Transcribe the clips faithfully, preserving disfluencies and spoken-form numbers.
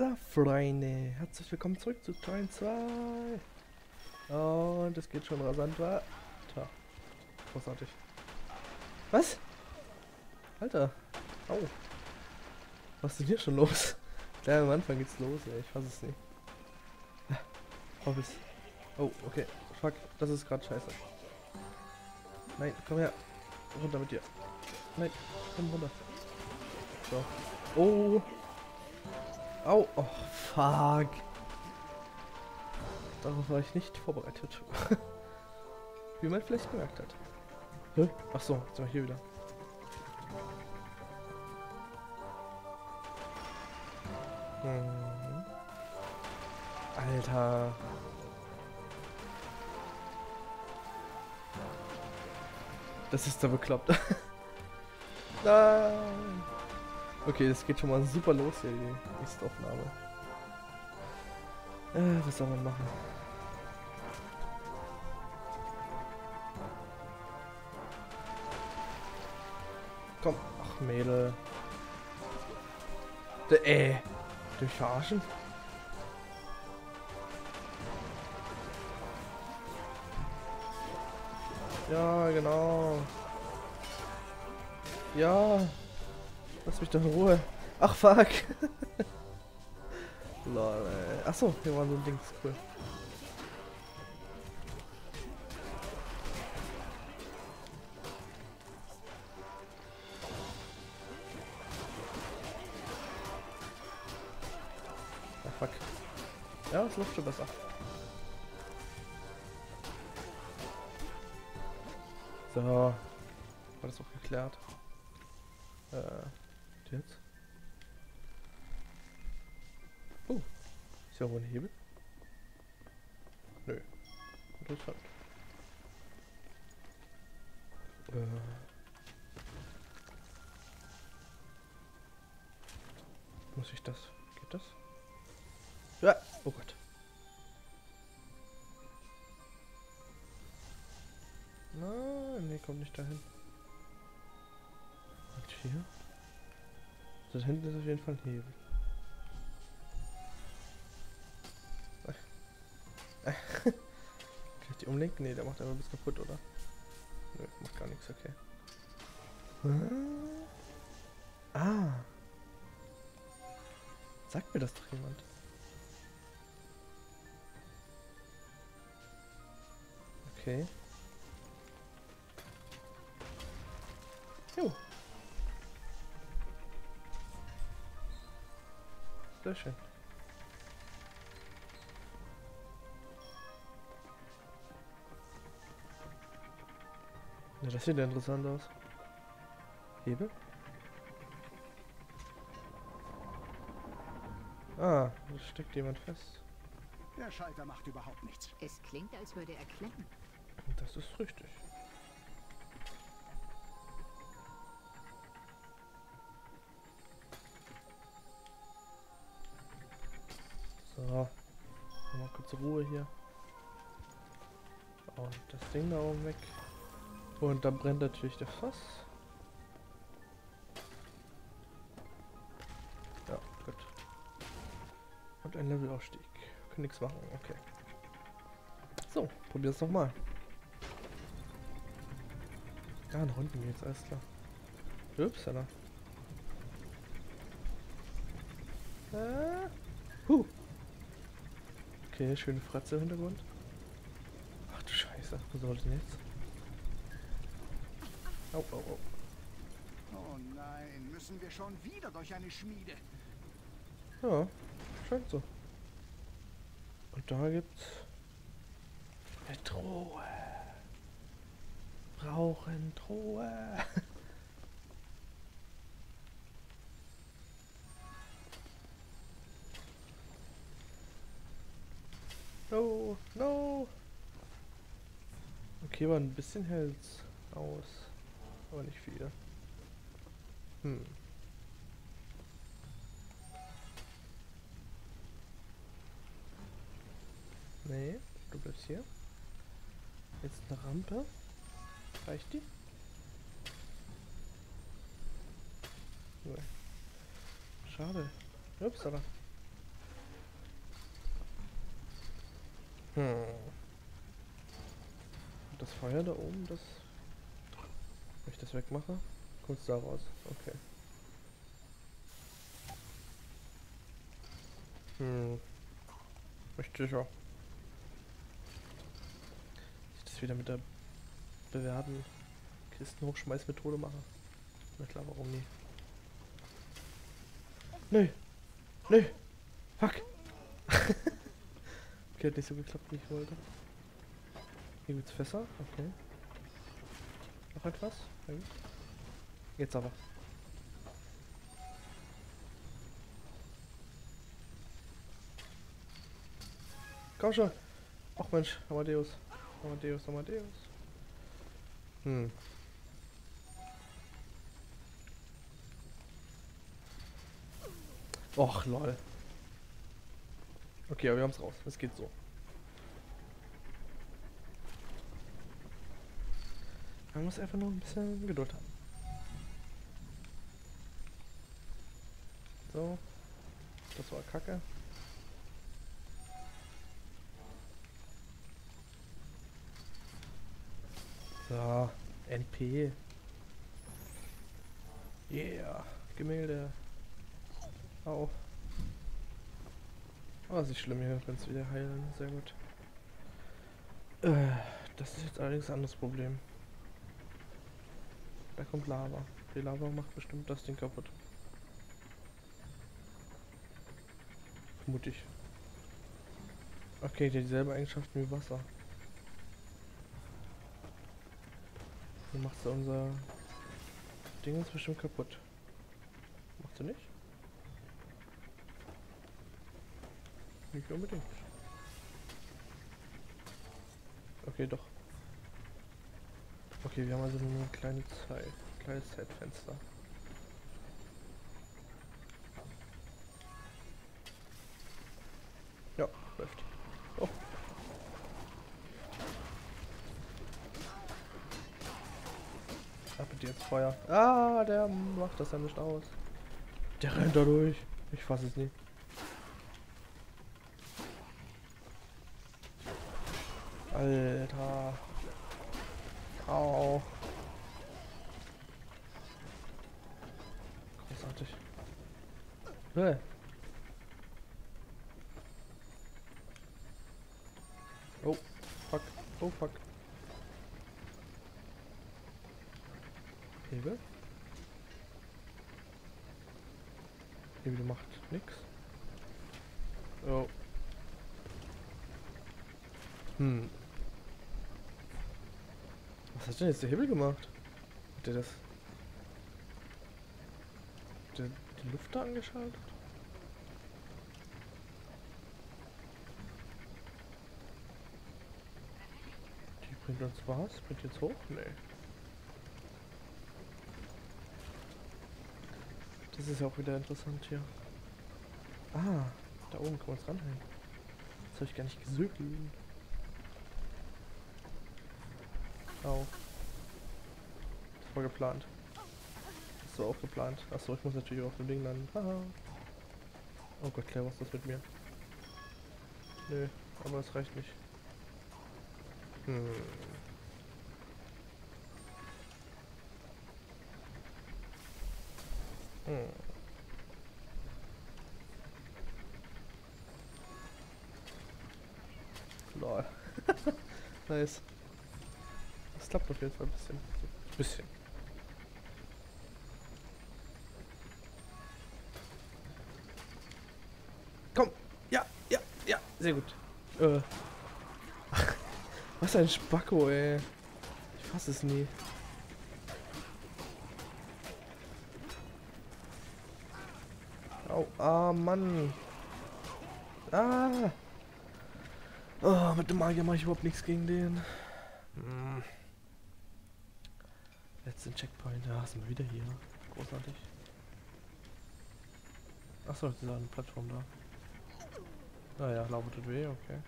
So, Freunde, herzlich willkommen zurück zu Teil zwei. Und es geht schon rasant weiter. Großartig. Was? Alter. Au. Was ist denn hier schon los? Gleich am Anfang geht's los, ey. Ich weiß es nicht. Hobbys. Oh, okay. Fuck, das ist gerade scheiße. Nein, komm her. Runter mit dir. Nein, komm runter. So. Oh. Au. Oh, fuck. Darauf war ich nicht vorbereitet. Wie man vielleicht gemerkt hat. Hä? Ach so, jetzt sind wir hier wieder. Hm. Alter. Das ist da bekloppt. Nein. Okay, das geht schon mal super los hier, die nächste Aufnahme. Äh, was soll man machen? Komm, ach Mädel. D äh, du verarschen? Ja, genau. Ja. Lass mich doch in Ruhe. Ach, fuck. Lol, ey. Achso, hier war so ein Dings. Cool. Ach, fuck. Ja, es läuft schon besser. So. War das auch geklärt? Äh. Jetzt? Oh. Ist ja wohl ein Hebel? Nö. Interessant. Äh. Muss ich das? Geht das? Ja! Oh Gott. Nein, nee, kommt nicht dahin. Und hier? Da hinten ist auf jeden Fall ein Hebel. Ach. Kann ich die umlenken? Ne, der macht einfach bis kaputt, oder? Nö, macht gar nichts, okay. Hm? Ah. Sagt mir das doch jemand. Okay. Jo. Sehr schön. Ja, das sieht ja interessant aus. Hebel? Ah, da steckt jemand fest. Der Schalter macht überhaupt nichts. Es klingt, als würde er klemmen. Das ist richtig. So, mal kurz Ruhe hier. Und das Ding da oben weg. Und dann brennt natürlich der Fass. Ja, gut. Und ein Levelaufstieg. Können nichts machen, okay. So, probier's nochmal. Ja, nach unten geht's, alles klar. Ups, Alter. Ah, huh. Okay, schöne Fratze im Hintergrund. Ach du Scheiße, wo soll ich denn jetzt? Au, au, au. Oh nein, müssen wir schon wieder durch eine Schmiede? Ja, scheint so. Und da gibt's eine Truhe. Brauchen Truhe. No, no. Okay, war ein bisschen hell's aus. Aber nicht viel. Hm. Nee, du bleibst hier. Jetzt eine Rampe. Reicht die? Schade. Ups, aber. Hm. Das Feuer da oben, das... Wenn ich das wegmache, kommt's da raus. Okay. Hm. Echt sicher. Ich das wieder mit der bewährten Kistenhochschmeißmethode mache. Na klar, warum nie? Nö. Nö. Fuck. Okay, hat nicht so geklappt, wie ich wollte. Hier gibt's Fässer. Okay. Noch etwas? Eigentlich. Jetzt aber. Komm schon! Ach Mensch, Amadeus. Amadeus, Amadeus. Hm. Och lol. Okay, aber wir haben's raus. Es geht so. Man muss einfach nur ein bisschen Geduld haben. So. Das war Kacke. So, N P. Yeah, Gemälde. Au. Aber es ist nicht schlimm, hier kannst du wieder heilen. Sehr gut. Äh, das ist jetzt allerdings ein anderes Problem. Da kommt Lava. Die Lava macht bestimmt das Ding kaputt. Vermutlich. Okay, die hat dieselbe Eigenschaften wie Wasser. Du machst da unser Ding ist bestimmt kaputt. Machst du nicht? Nicht unbedingt. Okay, doch. Okay, wir haben also nur eine kleine Zeit, kleines Zeitfenster. Ja, läuft. Oh. Ab mit dir jetzt Feuer. Ah, der macht das ja nicht aus. Der rennt da durch. Ich fasse es nie. Alter. Au. Großartig. Hey. Oh, fuck. Oh, fuck. Hebel. Hebel macht nix. Oh. Hm. Was hat denn jetzt der Hebel gemacht? Hat der das... Hat der die Luft da angeschaltet? Die bringt uns was? Bringt jetzt hoch? Nee. Das ist ja auch wieder interessant hier. Ah, da oben kann man es ranhängen. Das habe ich gar nicht gesehen. Au. Das war geplant. Das war auch geplant. Achso, ich muss natürlich auch auf dem Ding landen. Haha. Oh Gott, Claire, was ist das mit mir? Nö, aber das reicht nicht. Hm. Hm. Lol. Nice. Das klappt auf jeden Fall ein bisschen. Ein bisschen. Komm! Ja! Ja! Ja! Sehr gut. Äh. Was ein Spacko, ey. Ich fass es nie. Au, ah, Mann. Ah! Oh, mit dem Magier mache ich überhaupt nichts gegen den. Hm. Letzten Checkpoint, da sind wir wieder hier. Großartig. Achso, jetzt ist da eine Plattform da. Naja, Lava tut weh, okay.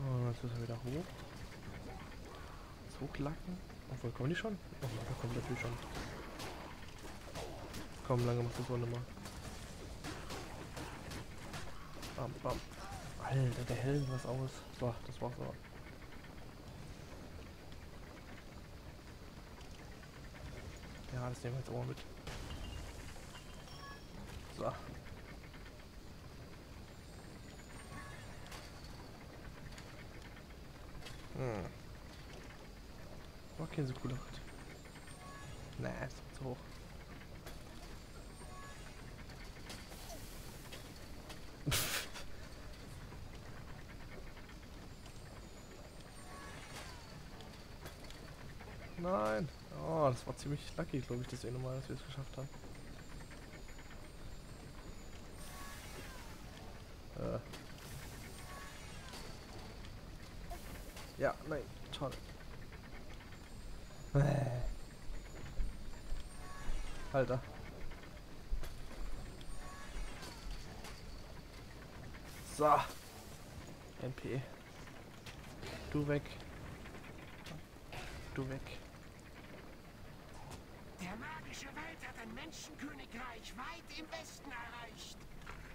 Und jetzt müssen wir wieder hoch. Jetzt hochlacken. Obwohl, kommen die schon? Oh, da kommen natürlich schon. Komm, lange machst du so nicht mal. bam, bam. Alter, der hält was aus. So, das war's aber. Ja, das nehmen wir jetzt auch mal mit. So. Hm. War okay, so cool. Nee, ist zu hoch. Nein! Oh, das war ziemlich lucky, glaube ich, das eh nochmal, dass wir es geschafft haben. Äh. Ja, nein, schade. Alter. So. M P. Du weg. Du weg. Der magische Wald hat ein Menschenkönigreich weit im Westen erreicht.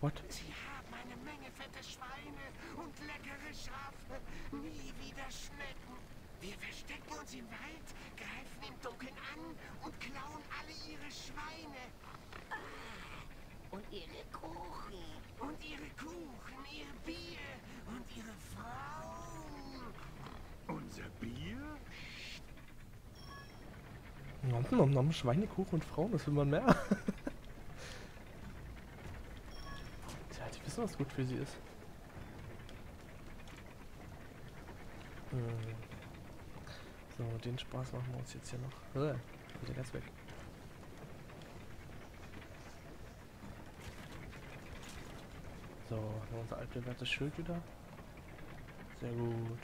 What? Sie haben eine Menge fette Schweine und leckere Schafe, nie wieder Schnecken. Wir verstecken uns im Wald, greifen im Dunkeln an und klauen alle ihre Schweine. Ah, und ihre Kuchen. Und ihre Kuchen, ihr Bier und ihre Frauen. Unser Bier? Nom, nom, nom, Schweinekuchen und Frauen, das will man mehr. Tja, die wissen, was gut für sie ist. Hm. So, den Spaß machen wir uns jetzt hier noch. Äh, wieder ganz weg. So, haben wir unser altbewährtes Schild wieder. Sehr gut.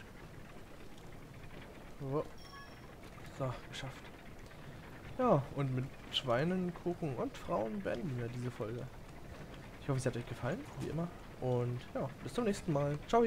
So, so geschafft. Ja, und mit Schweinen, Kuchen und Frauen beenden wir diese Folge. Ich hoffe, es hat euch gefallen, wie immer. Und ja, bis zum nächsten Mal. Ciao!